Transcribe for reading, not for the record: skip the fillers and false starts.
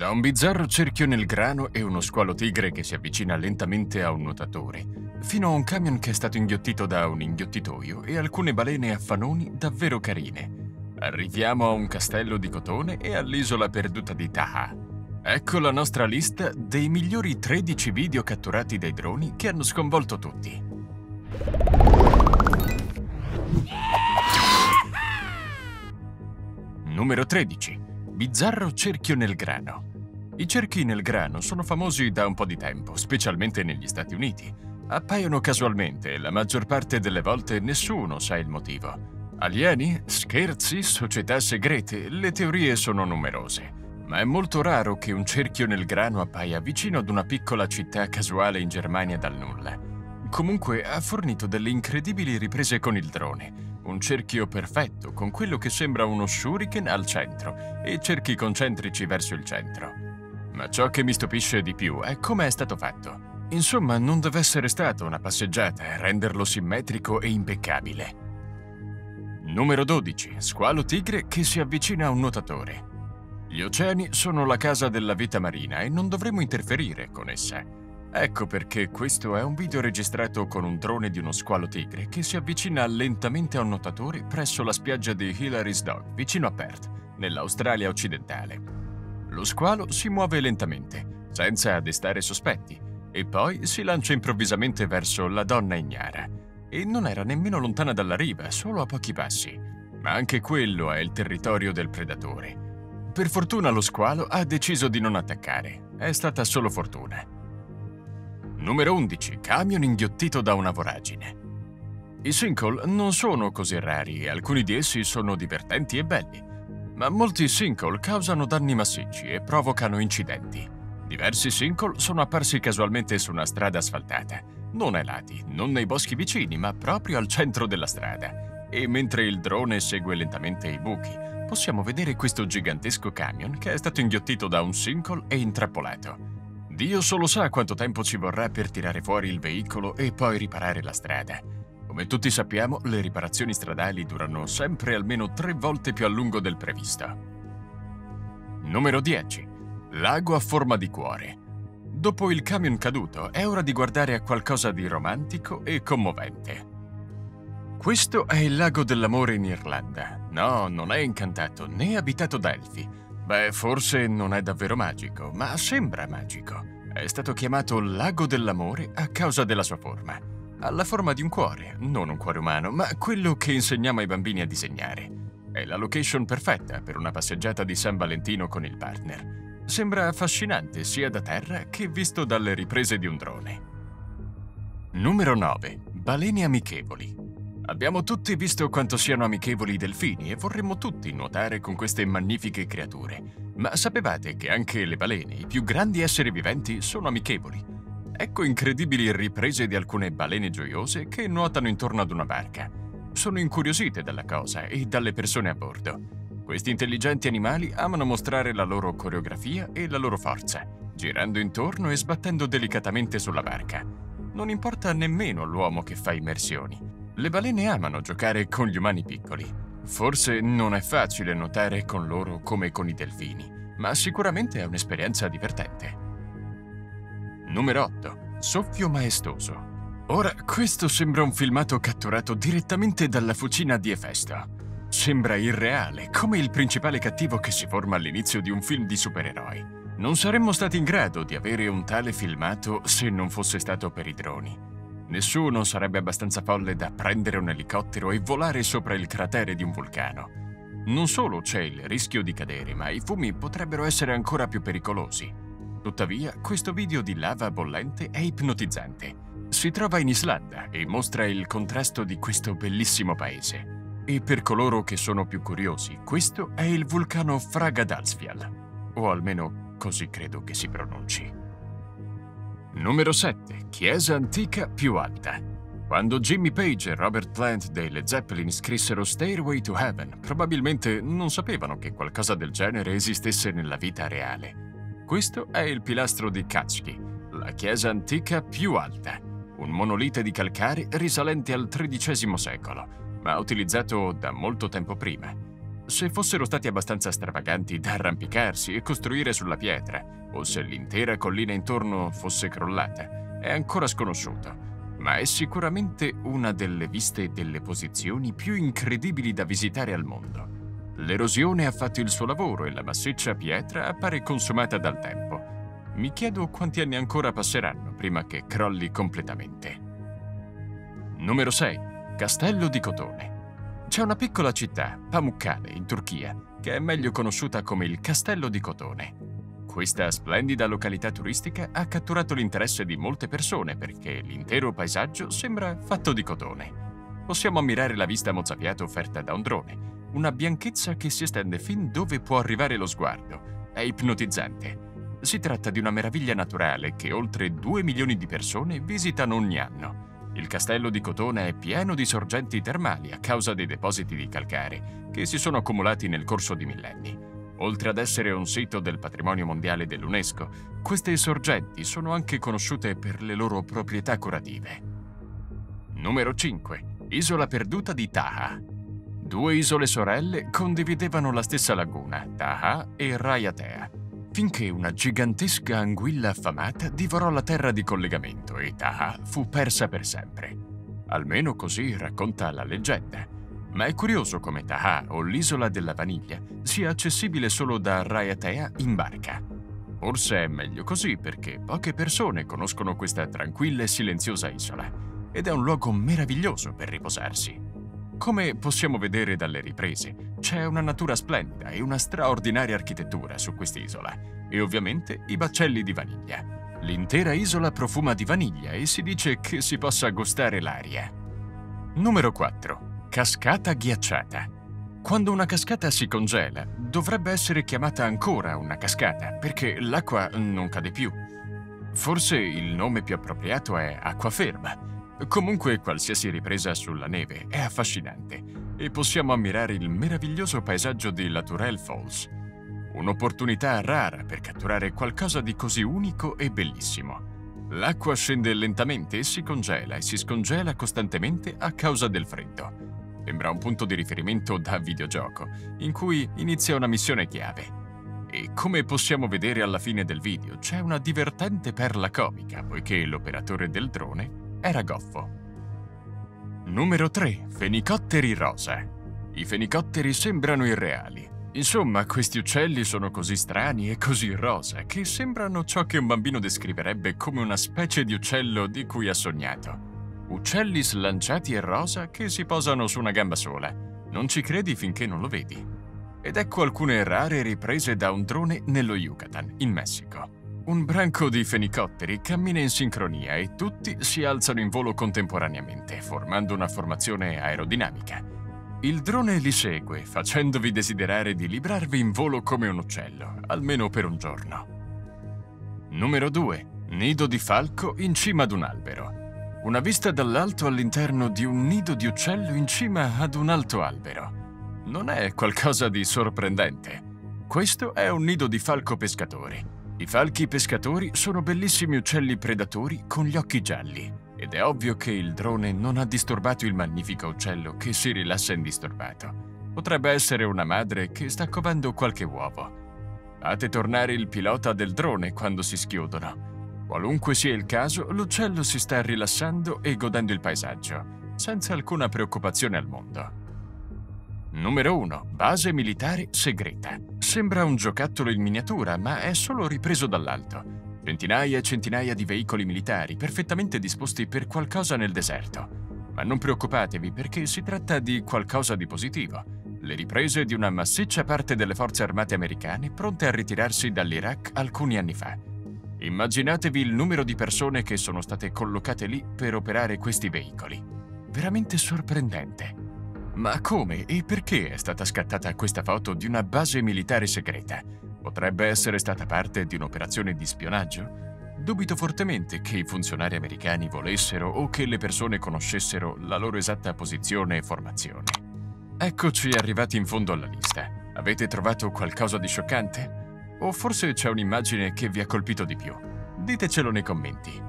Da un bizzarro cerchio nel grano e uno squalo tigre che si avvicina lentamente a un nuotatore, fino a un camion che è stato inghiottito da un inghiottitoio e alcune balene a fanoni davvero carine. Arriviamo a un castello di cotone e all'isola perduta di Taha. Ecco la nostra lista dei migliori 13 video catturati dai droni che hanno sconvolto tutti. Numero 13. Bizzarro cerchio nel grano. I cerchi nel grano sono famosi da un po' di tempo, specialmente negli Stati Uniti. Appaiono casualmente e la maggior parte delle volte nessuno sa il motivo. Alieni, scherzi, società segrete, le teorie sono numerose. Ma è molto raro che un cerchio nel grano appaia vicino ad una piccola città casuale in Germania dal nulla. Comunque ha fornito delle incredibili riprese con il drone. Un cerchio perfetto con quello che sembra uno shuriken al centro e cerchi concentrici verso il centro. Ma ciò che mi stupisce di più è come è stato fatto. Insomma, non deve essere stata una passeggiata, renderlo simmetrico e impeccabile. Numero 12. Squalo tigre che si avvicina a un nuotatore. Gli oceani sono la casa della vita marina e non dovremmo interferire con essa. Ecco perché questo è un video registrato con un drone di uno squalo tigre che si avvicina lentamente a un nuotatore presso la spiaggia di Hillary's Dog, vicino a Perth, nell'Australia occidentale. Lo squalo si muove lentamente, senza destare sospetti, e poi si lancia improvvisamente verso la donna ignara. E non era nemmeno lontana dalla riva, solo a pochi passi. Ma anche quello è il territorio del predatore. Per fortuna lo squalo ha deciso di non attaccare, è stata solo fortuna. Numero 11. Camion inghiottito da una voragine. I sinkhole non sono così rari e alcuni di essi sono divertenti e belli, ma molti sinkhole causano danni massicci e provocano incidenti. Diversi sinkhole sono apparsi casualmente su una strada asfaltata, non ai lati, non nei boschi vicini, ma proprio al centro della strada. E mentre il drone segue lentamente i buchi, possiamo vedere questo gigantesco camion che è stato inghiottito da un sinkhole e intrappolato. Dio solo sa quanto tempo ci vorrà per tirare fuori il veicolo e poi riparare la strada. Come tutti sappiamo, le riparazioni stradali durano sempre almeno 3 volte più a lungo del previsto. Numero 10. Lago a forma di cuore. Dopo il camion caduto, è ora di guardare a qualcosa di romantico e commovente. Questo è il lago dell'amore in Irlanda. No, non è incantato né abitato da elfi. Beh, forse non è davvero magico, ma sembra magico. È stato chiamato Lago dell'Amore a causa della sua forma. Ha la forma di un cuore, non un cuore umano, ma quello che insegniamo ai bambini a disegnare. È la location perfetta per una passeggiata di San Valentino con il partner. Sembra affascinante sia da terra che visto dalle riprese di un drone. Numero 9. Balene amichevoli. Abbiamo tutti visto quanto siano amichevoli i delfini e vorremmo tutti nuotare con queste magnifiche creature. Ma sapevate che anche le balene, i più grandi esseri viventi, sono amichevoli? Ecco incredibili riprese di alcune balene gioiose che nuotano intorno ad una barca. Sono incuriosite dalla cosa e dalle persone a bordo. Questi intelligenti animali amano mostrare la loro coreografia e la loro forza, girando intorno e sbattendo delicatamente sulla barca. Non importa nemmeno l'uomo che fa immersioni. Le balene amano giocare con gli umani piccoli. Forse non è facile nuotare con loro come con i delfini, ma sicuramente è un'esperienza divertente. Numero 8. Soffio maestoso. Ora, questo sembra un filmato catturato direttamente dalla fucina di Efesto. Sembra irreale, come il principale cattivo che si forma all'inizio di un film di supereroi. Non saremmo stati in grado di avere un tale filmato se non fosse stato per i droni. Nessuno sarebbe abbastanza folle da prendere un elicottero e volare sopra il cratere di un vulcano. Non solo c'è il rischio di cadere, ma i fumi potrebbero essere ancora più pericolosi. Tuttavia, questo video di lava bollente è ipnotizzante. Si trova in Islanda e mostra il contrasto di questo bellissimo paese. E per coloro che sono più curiosi, questo è il vulcano Fagradalsfjall, o almeno così credo che si pronunci. Numero 7. Chiesa antica più alta. Quando Jimmy Page e Robert Plant dei Led Zeppelin scrissero Stairway to Heaven, probabilmente non sapevano che qualcosa del genere esistesse nella vita reale. Questo è il pilastro di Katschi, la chiesa antica più alta, un monolite di calcare risalente al XIII secolo, ma utilizzato da molto tempo prima. Se fossero stati abbastanza stravaganti da arrampicarsi e costruire sulla pietra, o se l'intera collina intorno fosse crollata, è ancora sconosciuto, ma è sicuramente una delle viste e delle posizioni più incredibili da visitare al mondo. L'erosione ha fatto il suo lavoro e la massiccia pietra appare consumata dal tempo. Mi chiedo quanti anni ancora passeranno prima che crolli completamente. Numero 6. Castello di Cotone. C'è una piccola città, Pamukkale, in Turchia, che è meglio conosciuta come il Castello di Cotone. Questa splendida località turistica ha catturato l'interesse di molte persone perché l'intero paesaggio sembra fatto di cotone. Possiamo ammirare la vista mozzafiato offerta da un drone, una bianchezza che si estende fin dove può arrivare lo sguardo. È ipnotizzante. Si tratta di una meraviglia naturale che oltre 2 milioni di persone visitano ogni anno. Il castello di Cotone è pieno di sorgenti termali a causa dei depositi di calcare che si sono accumulati nel corso di millenni. Oltre ad essere un sito del patrimonio mondiale dell'UNESCO, queste sorgenti sono anche conosciute per le loro proprietà curative. Numero 5. Isola perduta di Taha. Due isole sorelle condividevano la stessa laguna, Taha e Raiatea, finché una gigantesca anguilla affamata divorò la terra di collegamento e Taha fu persa per sempre. Almeno così racconta la leggenda. Ma è curioso come Taha, o l'isola della vaniglia, sia accessibile solo da Raiatea in barca. Forse è meglio così perché poche persone conoscono questa tranquilla e silenziosa isola, ed è un luogo meraviglioso per riposarsi. Come possiamo vedere dalle riprese, c'è una natura splendida e una straordinaria architettura su quest'isola, e ovviamente i baccelli di vaniglia. L'intera isola profuma di vaniglia e si dice che si possa gustare l'aria. Numero 4. Cascata ghiacciata. Quando una cascata si congela, dovrebbe essere chiamata ancora una cascata, perché l'acqua non cade più. Forse il nome più appropriato è acqua ferma. Comunque, qualsiasi ripresa sulla neve è affascinante e possiamo ammirare il meraviglioso paesaggio di Latourel Falls. Un'opportunità rara per catturare qualcosa di così unico e bellissimo. L'acqua scende lentamente e si congela e si scongela costantemente a causa del freddo. Sembra un punto di riferimento da videogioco, in cui inizia una missione chiave. E come possiamo vedere alla fine del video, c'è una divertente perla comica, poiché l'operatore del drone era goffo. Numero 3. Fenicotteri rosa. I fenicotteri sembrano irreali. Insomma, questi uccelli sono così strani e così rosa che sembrano ciò che un bambino descriverebbe come una specie di uccello di cui ha sognato. Uccelli slanciati e rosa che si posano su una gamba sola. Non ci credi finché non lo vedi. Ed ecco alcune rare riprese da un drone nello Yucatan, in Messico. Un branco di fenicotteri cammina in sincronia e tutti si alzano in volo contemporaneamente, formando una formazione aerodinamica. Il drone li segue, facendovi desiderare di librarvi in volo come un uccello, almeno per un giorno. Numero 2. Nido di falco in cima ad un albero. Una vista dall'alto all'interno di un nido di uccello in cima ad un alto albero. Non è qualcosa di sorprendente. Questo è un nido di falco pescatore. I falchi pescatori sono bellissimi uccelli predatori con gli occhi gialli, ed è ovvio che il drone non ha disturbato il magnifico uccello che si rilassa indisturbato. Potrebbe essere una madre che sta covando qualche uovo. Fate tornare il pilota del drone quando si schiodono. Qualunque sia il caso, l'uccello si sta rilassando e godendo il paesaggio, senza alcuna preoccupazione al mondo. Numero 1. Base militare segreta. Sembra un giocattolo in miniatura, ma è solo ripreso dall'alto. Centinaia e centinaia di veicoli militari perfettamente disposti per qualcosa nel deserto. Ma non preoccupatevi perché si tratta di qualcosa di positivo. Le riprese di una massiccia parte delle forze armate americane pronte a ritirarsi dall'Iraq alcuni anni fa. Immaginatevi il numero di persone che sono state collocate lì per operare questi veicoli. Veramente sorprendente. Ma come e perché è stata scattata questa foto di una base militare segreta? Potrebbe essere stata parte di un'operazione di spionaggio? Dubito fortemente che i funzionari americani volessero o che le persone conoscessero la loro esatta posizione e formazione. Eccoci arrivati in fondo alla lista. Avete trovato qualcosa di scioccante? O forse c'è un'immagine che vi ha colpito di più? Ditecelo nei commenti.